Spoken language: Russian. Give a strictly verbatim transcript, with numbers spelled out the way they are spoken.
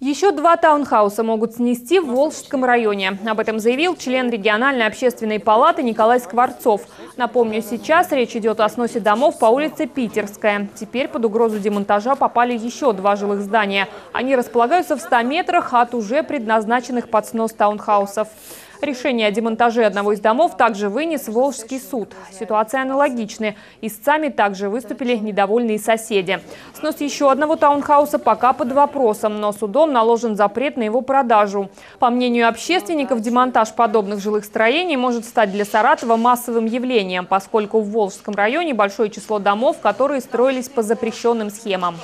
Еще два таунхауса могут снести в Волжском районе. Об этом заявил член региональной общественной палаты Николай Скворцов. Напомню, сейчас речь идет о сносе домов по улице Питерская. Теперь под угрозу демонтажа попали еще два жилых здания. Они располагаются в ста метрах от уже предназначенных под снос таунхаусов. Решение о демонтаже одного из домов также вынес Волжский суд. Ситуация аналогичная. Истцами также выступили недовольные соседи. Снос еще одного таунхауса пока под вопросом, но судом наложен запрет на его продажу. По мнению общественников, демонтаж подобных жилых строений может стать для Саратова массовым явлением, поскольку в Волжском районе большое число домов, которые строились по запрещенным схемам.